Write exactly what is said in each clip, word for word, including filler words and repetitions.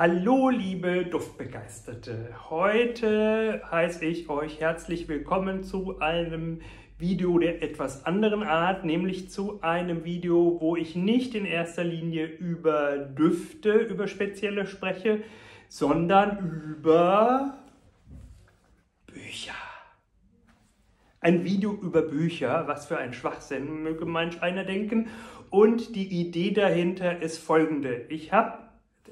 Hallo liebe Duftbegeisterte, heute heiße ich euch herzlich willkommen zu einem Video der etwas anderen Art, nämlich zu einem Video, wo ich nicht in erster Linie über Düfte, über spezielle spreche, sondern über Bücher. Ein Video über Bücher, was für ein Schwachsinn, möge manch einer denken. Und die Idee dahinter ist folgende. Ich habe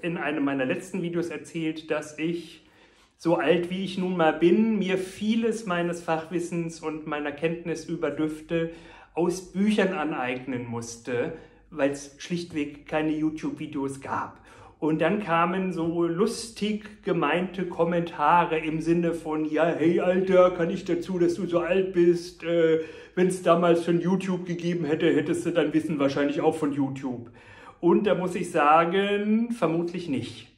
in einem meiner letzten Videos erzählt, dass ich, so alt wie ich nun mal bin, mir vieles meines Fachwissens und meiner Kenntnis über Düfte aus Büchern aneignen musste, weil es schlichtweg keine YouTube-Videos gab. Und dann kamen so lustig gemeinte Kommentare im Sinne von, ja, hey Alter, kann ich dazu, dass du so alt bist? Äh, wenn es damals schon YouTube gegeben hätte, hättest du dein Wissen wahrscheinlich auch von YouTube. Und da muss ich sagen, vermutlich nicht.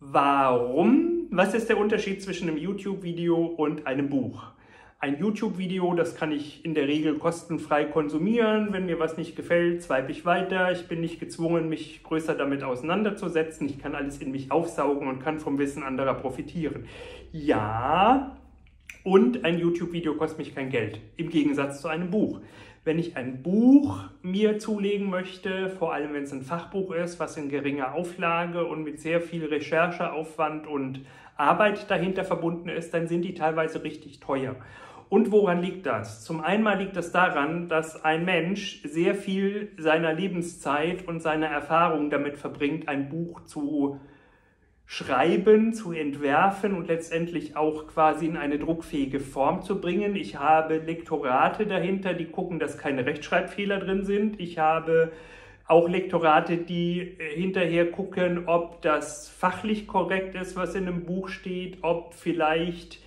Warum? Was ist der Unterschied zwischen einem YouTube-Video und einem Buch? Ein YouTube-Video, das kann ich in der Regel kostenfrei konsumieren. Wenn mir was nicht gefällt, swipe ich weiter. Ich bin nicht gezwungen, mich größer damit auseinanderzusetzen. Ich kann alles in mich aufsaugen und kann vom Wissen anderer profitieren. Ja, und ein YouTube-Video kostet mich kein Geld, im Gegensatz zu einem Buch. Wenn ich ein Buch mir zulegen möchte, vor allem wenn es ein Fachbuch ist, was in geringer Auflage und mit sehr viel Rechercheaufwand und Arbeit dahinter verbunden ist, dann sind die teilweise richtig teuer. Und woran liegt das? Zum einen liegt das daran, dass ein Mensch sehr viel seiner Lebenszeit und seiner Erfahrung damit verbringt, ein Buch zu schreiben, zu entwerfen und letztendlich auch quasi in eine druckfähige Form zu bringen. Ich habe Lektorate dahinter, die gucken, dass keine Rechtschreibfehler drin sind. Ich habe auch Lektorate, die hinterher gucken, ob das fachlich korrekt ist, was in einem Buch steht, ob vielleicht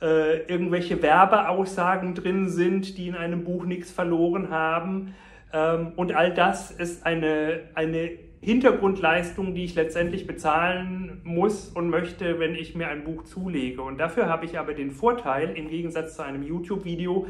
äh, irgendwelche Werbeaussagen drin sind, die in einem Buch nichts verloren haben. Ähm, und all das ist eine, eine Hintergrundleistung, die ich letztendlich bezahlen muss und möchte, wenn ich mir ein Buch zulege. Und dafür habe ich aber den Vorteil, im Gegensatz zu einem YouTube-Video,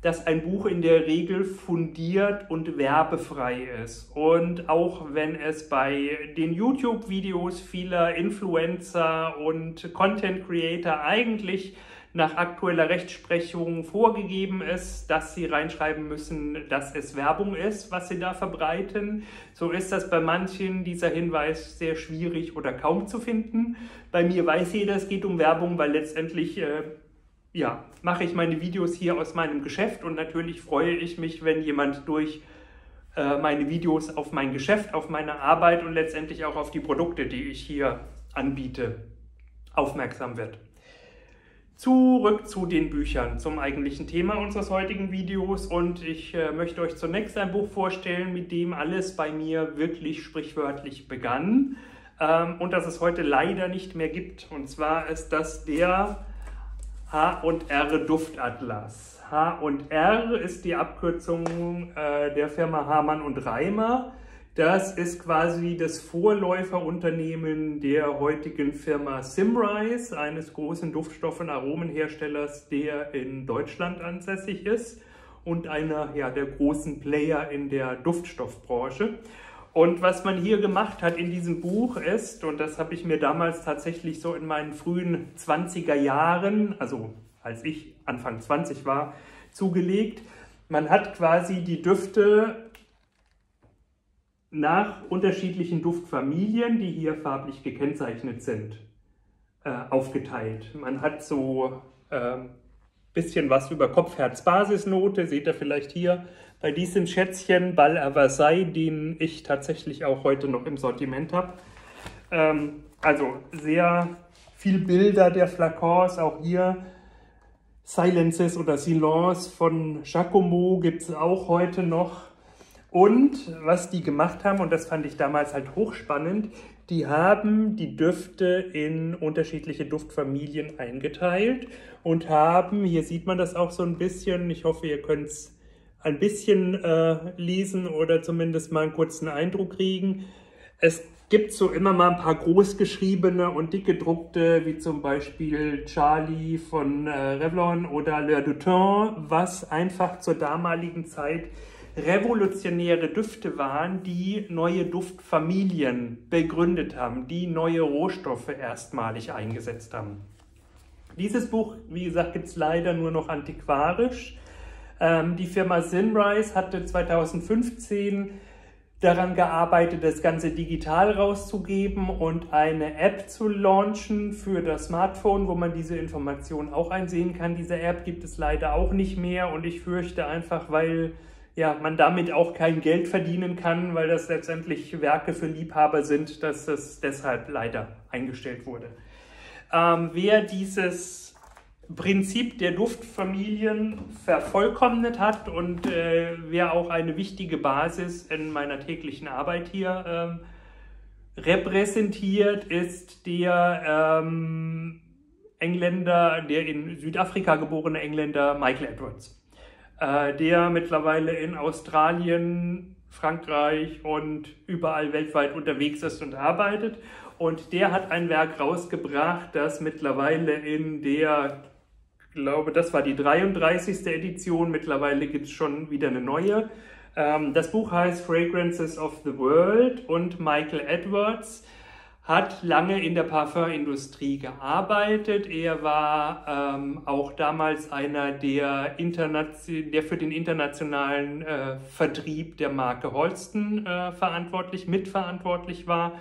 dass ein Buch in der Regel fundiert und werbefrei ist. Und auch wenn es bei den YouTube-Videos vieler Influencer und Content-Creator eigentlich nach aktueller Rechtsprechung vorgegeben ist, dass sie reinschreiben müssen, dass es Werbung ist, was sie da verbreiten. So ist das bei manchen, dieser Hinweis sehr schwierig oder kaum zu finden. Bei mir weiß jeder, es geht um Werbung, weil letztendlich äh, ja, mache ich meine Videos hier aus meinem Geschäft und natürlich freue ich mich, wenn jemand durch äh, meine Videos auf mein Geschäft, auf meine Arbeit und letztendlich auch auf die Produkte, die ich hier anbiete, aufmerksam wird. Zurück zu den Büchern, zum eigentlichen Thema unseres heutigen Videos, und ich äh, möchte euch zunächst ein Buch vorstellen, mit dem alles bei mir wirklich sprichwörtlich begann ähm, und das es heute leider nicht mehr gibt. Und zwar ist das der H und R Duftatlas. H und R ist die Abkürzung äh, der Firma Hamann und Reimer. Das ist quasi das Vorläuferunternehmen der heutigen Firma Symrise, eines großen Duftstoff- und Aromenherstellers, der in Deutschland ansässig ist und einer ja, der großen Player in der Duftstoffbranche. Und was man hier gemacht hat in diesem Buch ist, und das habe ich mir damals tatsächlich so in meinen frühen zwanziger Jahren, also als ich Anfang zwanzig war, zugelegt, man hat quasi die Düfte nach unterschiedlichen Duftfamilien, die hier farblich gekennzeichnet sind, äh, aufgeteilt. Man hat so ein äh, bisschen was über Kopf-Herz-Basisnote, seht ihr vielleicht hier bei diesem Schätzchen Bal à Versailles, den ich tatsächlich auch heute noch im Sortiment habe. Ähm, also sehr viel Bilder der Flakons, auch hier Silences oder Silence von Jacomo gibt es auch heute noch. Und was die gemacht haben, und das fand ich damals halt hochspannend, die haben die Düfte in unterschiedliche Duftfamilien eingeteilt und haben, hier sieht man das auch so ein bisschen, ich hoffe, ihr könnt es ein bisschen äh, lesen oder zumindest mal einen kurzen Eindruck kriegen. Es gibt so immer mal ein paar großgeschriebene und dick gedruckte, wie zum Beispiel Charlie von äh, Revlon oder L'Heur du Temps, was einfach zur damaligen Zeit revolutionäre Düfte waren, die neue Duftfamilien begründet haben, die neue Rohstoffe erstmalig eingesetzt haben. Dieses Buch, wie gesagt, gibt es leider nur noch antiquarisch. Ähm, die Firma Symrise hatte zweitausendfünfzehn daran gearbeitet, das Ganze digital rauszugeben und eine App zu launchen für das Smartphone, wo man diese Informationen auch einsehen kann. Diese App gibt es leider auch nicht mehr und ich fürchte einfach, weil ja, man damit auch kein Geld verdienen kann, weil das letztendlich Werke für Liebhaber sind, dass das deshalb leider eingestellt wurde. Ähm, wer dieses Prinzip der Duftfamilien vervollkommnet hat und äh, wer auch eine wichtige Basis in meiner täglichen Arbeit hier ähm, repräsentiert, ist der ähm, Engländer, der in Südafrika geborene Engländer Michael Edwards, äh, der mittlerweile in Australien, Frankreich und überall weltweit unterwegs ist und arbeitet. Und der hat ein Werk rausgebracht, das mittlerweile in der, ich glaube, das war die dreiunddreißigste Edition, mittlerweile gibt es schon wieder eine neue. Das Buch heißt Fragrances of the World und Michael Edwards hat lange in der Parfümindustrie gearbeitet. Er war ähm, auch damals einer, der, der für den internationalen äh, Vertrieb der Marke Holsten äh, verantwortlich, mitverantwortlich war.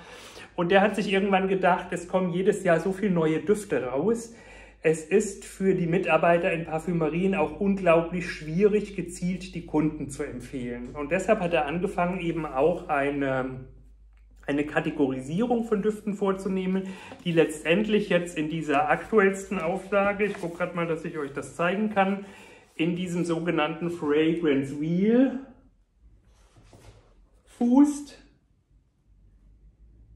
Und der hat sich irgendwann gedacht, es kommen jedes Jahr so viele neue Düfte raus. Es ist für die Mitarbeiter in Parfümerien auch unglaublich schwierig, gezielt die Kunden zu empfehlen. Und deshalb hat er angefangen, eben auch eine... eine Kategorisierung von Düften vorzunehmen, die letztendlich jetzt in dieser aktuellsten Auflage, ich gucke gerade mal, dass ich euch das zeigen kann, in diesem sogenannten Fragrance Wheel fußt,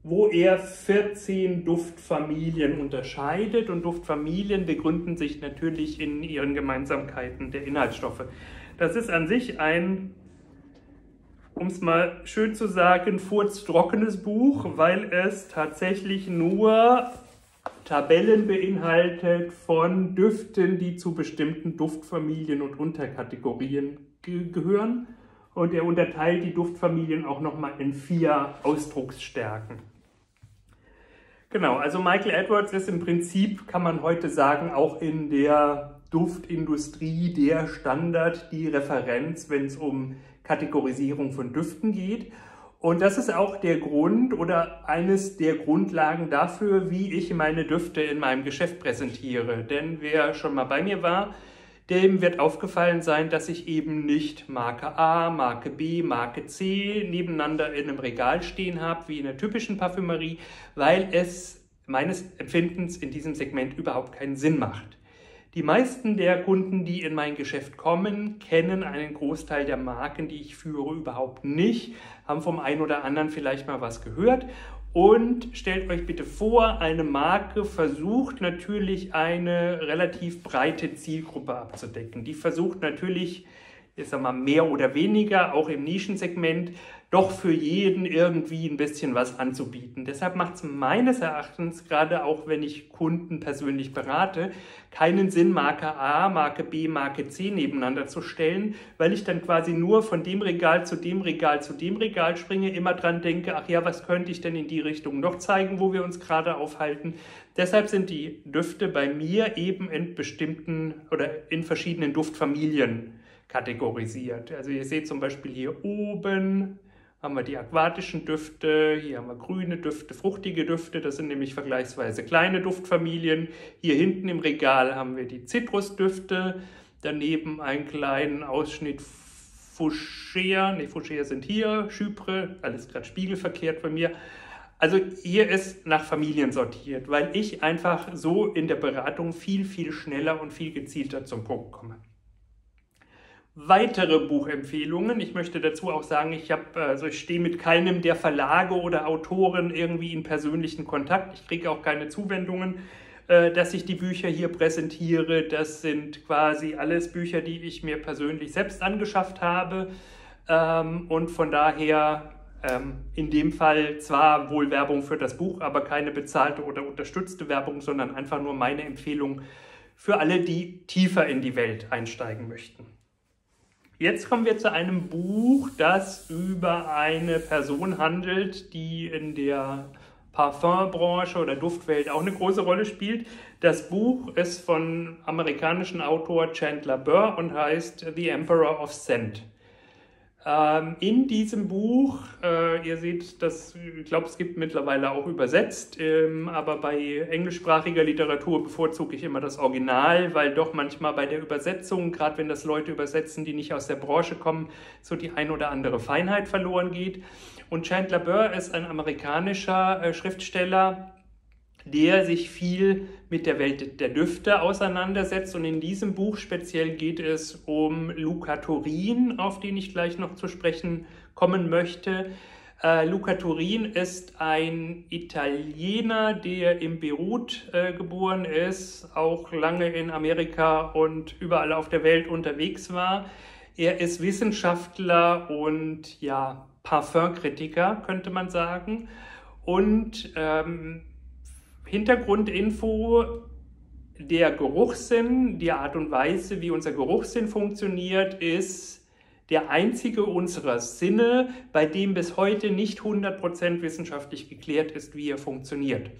wo er vierzehn Duftfamilien unterscheidet. Und Duftfamilien begründen sich natürlich in ihren Gemeinsamkeiten der Inhaltsstoffe. Das ist an sich ein, um es mal schön zu sagen, furztrockenes Buch, weil es tatsächlich nur Tabellen beinhaltet von Düften, die zu bestimmten Duftfamilien und Unterkategorien ge gehören. Und er unterteilt die Duftfamilien auch nochmal in vier Ausdrucksstärken. Genau, also Michael Edwards ist im Prinzip, kann man heute sagen, auch in der Duftindustrie der Standard, die Referenz, wenn es um Kategorisierung von Düften geht. Und das ist auch der Grund oder eines der Grundlagen dafür, wie ich meine Düfte in meinem Geschäft präsentiere. Denn wer schon mal bei mir war, dem wird aufgefallen sein, dass ich eben nicht Marke A, Marke B, Marke C nebeneinander in einem Regal stehen habe, wie in der typischen Parfümerie, weil es meines Empfindens in diesem Segment überhaupt keinen Sinn macht. Die meisten der Kunden, die in mein Geschäft kommen, kennen einen Großteil der Marken, die ich führe, überhaupt nicht, haben vom einen oder anderen vielleicht mal was gehört. Und stellt euch bitte vor, eine Marke versucht natürlich eine relativ breite Zielgruppe abzudecken. Die versucht natürlich, ich sag mal, mehr oder weniger, auch im Nischensegment, doch für jeden irgendwie ein bisschen was anzubieten. Deshalb macht es meines Erachtens, gerade auch wenn ich Kunden persönlich berate, keinen Sinn, Marke A, Marke B, Marke C nebeneinander zu stellen, weil ich dann quasi nur von dem Regal zu dem Regal zu dem Regal springe, immer dran denke, ach ja, was könnte ich denn in die Richtung noch zeigen, wo wir uns gerade aufhalten. Deshalb sind die Düfte bei mir eben in bestimmten oder in verschiedenen Duftfamilien kategorisiert. Also ihr seht zum Beispiel hier oben haben wir die aquatischen Düfte, hier haben wir grüne Düfte, fruchtige Düfte, das sind nämlich vergleichsweise kleine Duftfamilien. Hier hinten im Regal haben wir die Zitrusdüfte, daneben einen kleinen Ausschnitt Fuchsia, ne Fuchsia sind hier, Chypre, alles gerade spiegelverkehrt bei mir. Also hier ist nach Familien sortiert, weil ich einfach so in der Beratung viel, viel schneller und viel gezielter zum Punkt komme. Weitere Buchempfehlungen. Ich möchte dazu auch sagen, ich, hab, also ich stehe mit keinem der Verlage oder Autoren irgendwie in persönlichen Kontakt. Ich kriege auch keine Zuwendungen, äh, dass ich die Bücher hier präsentiere. Das sind quasi alles Bücher, die ich mir persönlich selbst angeschafft habe. Ähm, und von daher ähm, in dem Fall zwar wohl Werbung für das Buch, aber keine bezahlte oder unterstützte Werbung, sondern einfach nur meine Empfehlung für alle, die tiefer in die Welt einsteigen möchten. Jetzt kommen wir zu einem Buch, das über eine Person handelt, die in der Parfumbranche oder Duftwelt auch eine große Rolle spielt. Das Buch ist von amerikanischen Autor Chandler Burr und heißt The Emperor of Scent. Ähm, in diesem Buch, äh, ihr seht, das, ich glaube, es gibt mittlerweile auch übersetzt, ähm, aber bei englischsprachiger Literatur bevorzuge ich immer das Original, weil doch manchmal bei der Übersetzung, gerade wenn das Leute übersetzen, die nicht aus der Branche kommen, so die ein oder andere Feinheit verloren geht. Und Chandler Burr ist ein amerikanischer äh, Schriftsteller, der sich viel mit der Welt der Düfte auseinandersetzt. Und in diesem Buch speziell geht es um Luca Turin, auf den ich gleich noch zu sprechen kommen möchte. Äh, Luca Turin ist ein Italiener, der in Beirut äh, geboren ist, auch lange in Amerika und überall auf der Welt unterwegs war. Er ist Wissenschaftler und ja, Parfümkritiker, könnte man sagen. Und ähm, Hintergrundinfo, der Geruchssinn, die Art und Weise, wie unser Geruchssinn funktioniert, ist der einzige unserer Sinne, bei dem bis heute nicht hundert Prozent wissenschaftlich geklärt ist, wie er funktioniert.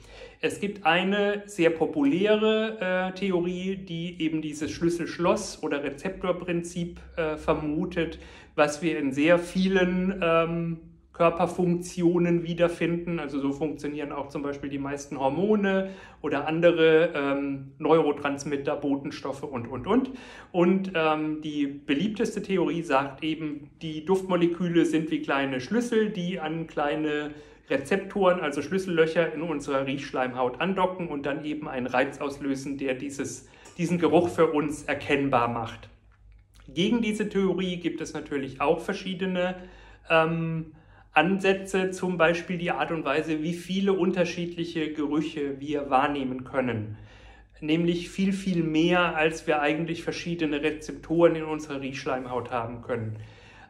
Es gibt eine sehr populäre äh, Theorie, die eben dieses Schlüssel-Schloss- oder Rezeptorprinzip äh, vermutet, was wir in sehr vielen ähm, Körperfunktionen wiederfinden. Also so funktionieren auch zum Beispiel die meisten Hormone oder andere ähm, Neurotransmitter, Botenstoffe und, und, und. Und ähm, die beliebteste Theorie sagt eben, die Duftmoleküle sind wie kleine Schlüssel, die an kleine Rezeptoren, also Schlüssellöcher in unserer Riechschleimhaut andocken und dann eben einen Reiz auslösen, der dieses, diesen Geruch für uns erkennbar macht. Gegen diese Theorie gibt es natürlich auch verschiedene ähm, Ansätze, zum Beispiel die Art und Weise, wie viele unterschiedliche Gerüche wir wahrnehmen können. Nämlich viel, viel mehr, als wir eigentlich verschiedene Rezeptoren in unserer Riechschleimhaut haben können.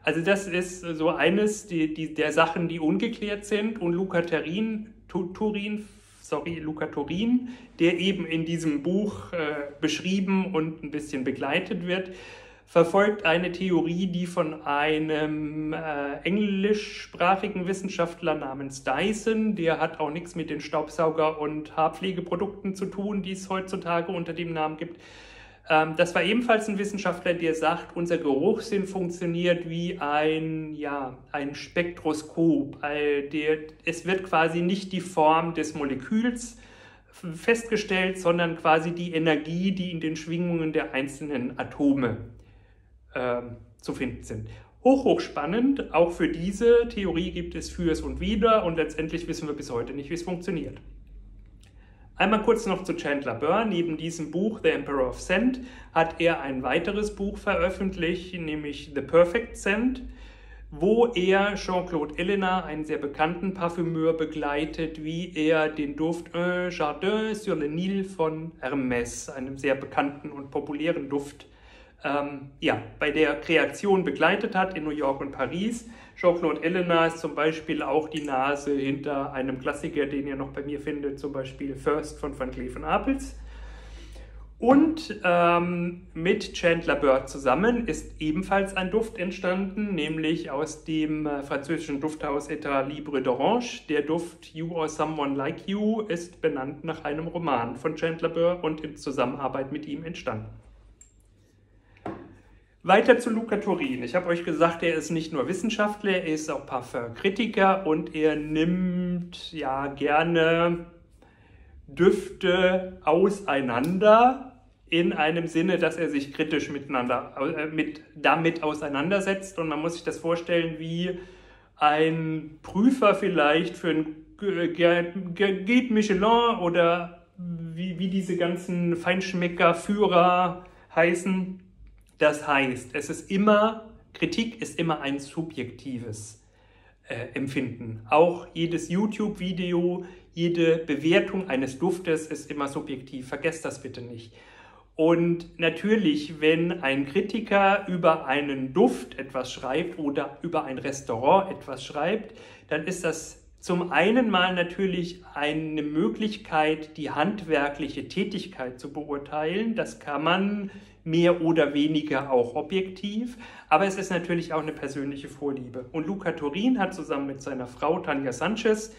Also das ist so eines die, die, der Sachen, die ungeklärt sind. Und Luca Turin, Turin, sorry, Luca Turin, der eben in diesem Buch äh, beschrieben und ein bisschen begleitet wird, verfolgt eine Theorie, die von einem äh, englischsprachigen Wissenschaftler namens Dyson, der hat auch nichts mit den Staubsauger- und Haarpflegeprodukten zu tun, die es heutzutage unter dem Namen gibt. Ähm, das war ebenfalls ein Wissenschaftler, der sagt, unser Geruchssinn funktioniert wie ein, ja, ein Spektroskop. Äh, der, es wird quasi nicht die Form des Moleküls festgestellt, sondern quasi die Energie, die in den Schwingungen der einzelnen Atome zu finden sind. Hoch, hoch spannend. Auch für diese Theorie gibt es Fürs und Wider und letztendlich wissen wir bis heute nicht, wie es funktioniert. Einmal kurz noch zu Chandler Burr. Neben diesem Buch The Emperor of Scent hat er ein weiteres Buch veröffentlicht, nämlich The Perfect Scent, wo er Jean-Claude Ellena, einen sehr bekannten Parfümeur, begleitet, wie er den Duft Un Jardin sur le Nil von Hermès, einem sehr bekannten und populären Duft, Ähm, ja, bei der Kreation begleitet hat in New York und Paris. Jean-Claude Ellena ist zum Beispiel auch die Nase hinter einem Klassiker, den ihr noch bei mir findet, zum Beispiel First von Van Cleef and Arpels. Und ähm, mit Chandler Burr zusammen ist ebenfalls ein Duft entstanden, nämlich aus dem äh, französischen Dufthaus Etat Libre d'Orange. Der Duft You or Someone Like You ist benannt nach einem Roman von Chandler Burr und in Zusammenarbeit mit ihm entstanden. Weiter zu Luca Turin. Ich habe euch gesagt, er ist nicht nur Wissenschaftler, er ist auch Parfümkritiker und er nimmt ja gerne Düfte auseinander in einem Sinne, dass er sich kritisch miteinander, äh, mit, damit auseinandersetzt. Und man muss sich das vorstellen wie ein Prüfer vielleicht für ein Guide Michelin oder wie, wie diese ganzen Feinschmecker, Führer heißen. Das heißt, es ist immer, Kritik ist immer ein subjektives äh, Empfinden. Auch jedes YouTube-Video, jede Bewertung eines Duftes ist immer subjektiv. Vergesst das bitte nicht. Und natürlich, wenn ein Kritiker über einen Duft etwas schreibt oder über ein Restaurant etwas schreibt, dann ist das zum einen mal natürlich eine Möglichkeit, die handwerkliche Tätigkeit zu beurteilen. Das kann man mehr oder weniger auch objektiv, aber es ist natürlich auch eine persönliche Vorliebe. Und Luca Turin hat zusammen mit seiner Frau Tanja Sanchez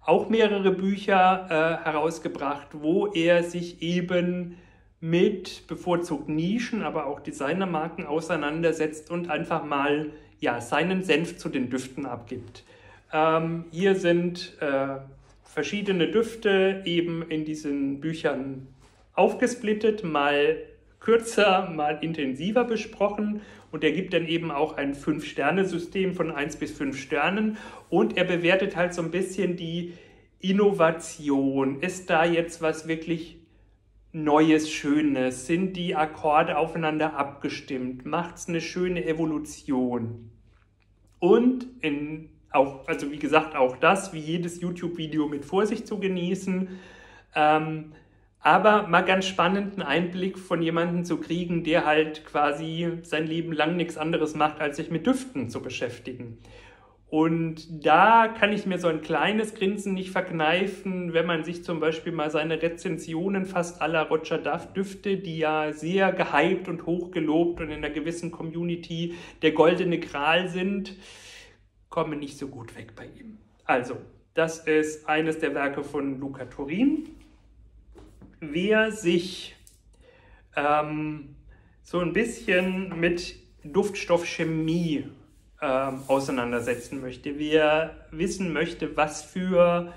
auch mehrere Bücher äh, herausgebracht, wo er sich eben mit bevorzugt Nischen, aber auch Designermarken auseinandersetzt und einfach mal ja, seinen Senf zu den Düften abgibt. Ähm, hier sind äh, verschiedene Düfte eben in diesen Büchern aufgesplittet, mal kürzer, mal intensiver besprochen, und er gibt dann eben auch ein Fünf-Sterne-System von eins bis fünf Sternen und er bewertet halt so ein bisschen die Innovation. Ist da jetzt was wirklich Neues, Schönes? Sind die Akkorde aufeinander abgestimmt? Macht es eine schöne Evolution? Und in, auch, also wie gesagt, auch das, wie jedes YouTube-Video, mit Vorsicht zu genießen. Ähm, Aber mal ganz spannenden Einblick von jemandem zu kriegen, der halt quasi sein Leben lang nichts anderes macht, als sich mit Düften zu beschäftigen. Und da kann ich mir so ein kleines Grinsen nicht verkneifen, wenn man sich zum Beispiel mal seine Rezensionen fast aller Roja Dove Düfte, die ja sehr gehypt und hochgelobt und in einer gewissen Community der goldene Gral sind, kommen nicht so gut weg bei ihm. Also, das ist eines der Werke von Luca Turin. Wer sich ähm, so ein bisschen mit Duftstoffchemie ähm, auseinandersetzen möchte, wer wissen möchte, was für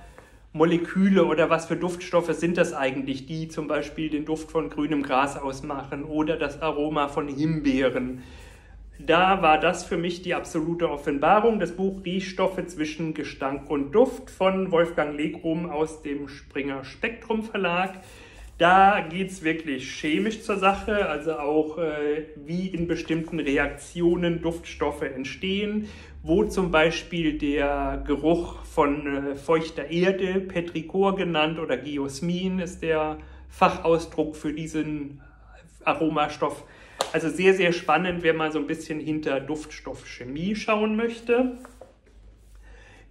Moleküle oder was für Duftstoffe sind das eigentlich, die zum Beispiel den Duft von grünem Gras ausmachen oder das Aroma von Himbeeren. Da war das für mich die absolute Offenbarung, das Buch Riechstoffe zwischen Gestank und Duft von Wolfgang Legrum aus dem Springer Spektrum Verlag. Da geht es wirklich chemisch zur Sache, also auch äh, wie in bestimmten Reaktionen Duftstoffe entstehen, wo zum Beispiel der Geruch von äh, feuchter Erde, Petrichor genannt oder Geosmin ist der Fachausdruck für diesen Aromastoff. Also sehr, sehr spannend, wenn man so ein bisschen hinter Duftstoffchemie schauen möchte.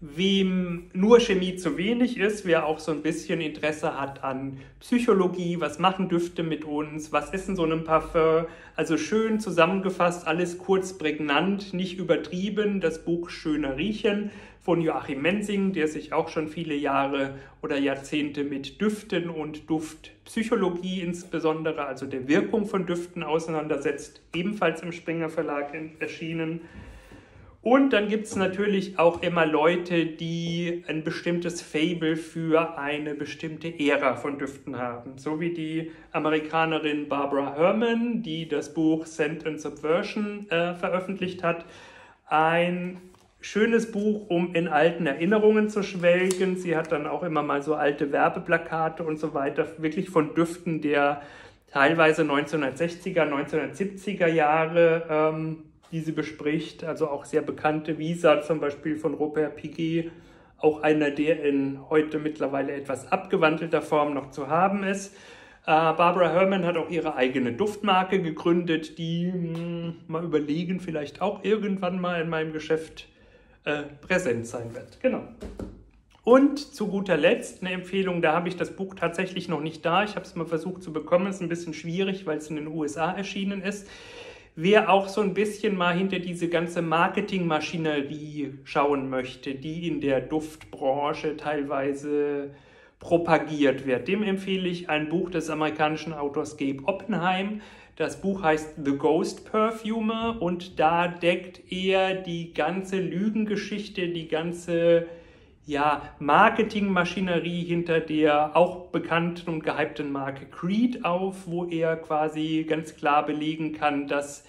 Wem nur Chemie zu wenig ist, wer auch so ein bisschen Interesse hat an Psychologie, was machen Düfte mit uns, was ist in so einem Parfum, also schön zusammengefasst, alles kurz, prägnant, nicht übertrieben, das Buch Schöner Riechen von Joachim Menzing, der sich auch schon viele Jahre oder Jahrzehnte mit Düften und Duftpsychologie insbesondere, also der Wirkung von Düften auseinandersetzt, ebenfalls im Springer Verlag erschienen. Und dann gibt es natürlich auch immer Leute, die ein bestimmtes Faible für eine bestimmte Ära von Düften haben. So wie die Amerikanerin Barbara Herman, die das Buch Scent and Subversion äh, veröffentlicht hat. Ein schönes Buch, um in alten Erinnerungen zu schwelgen. Sie hat dann auch immer mal so alte Werbeplakate und so weiter, wirklich von Düften der teilweise neunzehnhundertsechziger, neunzehnhundertsiebziger Jahre ähm, die sie bespricht, also auch sehr bekannte Visa zum Beispiel von Robert Piguet, auch einer, der in heute mittlerweile etwas abgewandelter Form noch zu haben ist. Äh, Barbara Herman hat auch ihre eigene Duftmarke gegründet, die mh, mal überlegen, vielleicht auch irgendwann mal in meinem Geschäft äh, präsent sein wird. Genau. Und zu guter Letzt eine Empfehlung, da habe ich das Buch tatsächlich noch nicht da. Ich habe es mal versucht zu bekommen, ist ein bisschen schwierig, weil es in den U S A erschienen ist. Wer auch so ein bisschen mal hinter diese ganze Marketingmaschinerie schauen möchte, die in der Duftbranche teilweise propagiert wird, dem empfehle ich ein Buch des amerikanischen Autors Gabe Oppenheim. Das Buch heißt The Ghost Perfumer und da deckt er die ganze Lügengeschichte, die ganze ja, Marketingmaschinerie hinter der auch bekannten und gehypten Marke Creed auf, wo er quasi ganz klar belegen kann, dass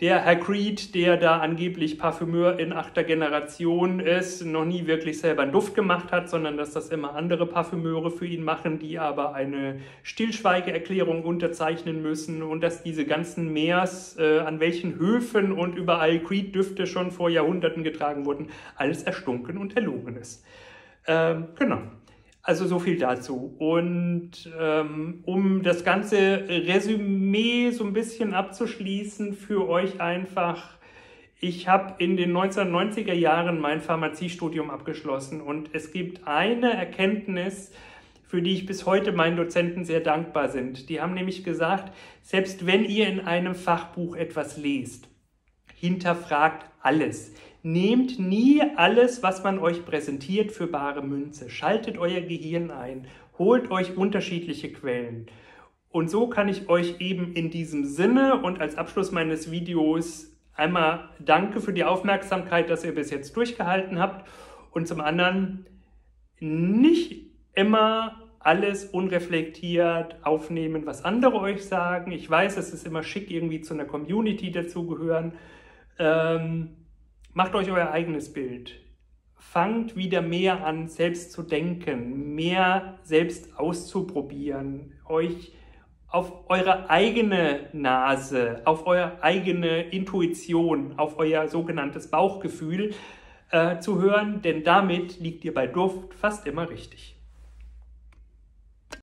der Herr Creed, der da angeblich Parfümeur in achter Generation ist, noch nie wirklich selber einen Duft gemacht hat, sondern dass das immer andere Parfümeure für ihn machen, die aber eine Stillschweigeerklärung unterzeichnen müssen und dass diese ganzen Mehrs, äh, an welchen Höfen und überall Creed-Düfte schon vor Jahrhunderten getragen wurden, alles erstunken und erlogen ist. Ähm, genau. Also so viel dazu. Und ähm, um das ganze Resümee so ein bisschen abzuschließen für euch einfach, ich habe in den neunzehnhundertneunziger Jahren mein Pharmaziestudium abgeschlossen und es gibt eine Erkenntnis, für die ich bis heute meinen Dozenten sehr dankbar sind. Die haben nämlich gesagt, selbst wenn ihr in einem Fachbuch etwas lest, hinterfragt alles. Nehmt nie alles, was man euch präsentiert, für bare Münze. Schaltet euer Gehirn ein, holt euch unterschiedliche Quellen. Und so kann ich euch eben in diesem Sinne und als Abschluss meines Videos einmal danke für die Aufmerksamkeit, dass ihr bis jetzt durchgehalten habt, und zum anderen nicht immer alles unreflektiert aufnehmen, was andere euch sagen. Ich weiß, es ist immer schick, irgendwie zu einer Community dazugehören. Ähm, macht euch euer eigenes Bild. Fangt wieder mehr an, selbst zu denken, mehr selbst auszuprobieren, euch auf eure eigene Nase, auf eure eigene Intuition, auf euer sogenanntes Bauchgefühl äh, zu hören, denn damit liegt ihr bei Duft fast immer richtig.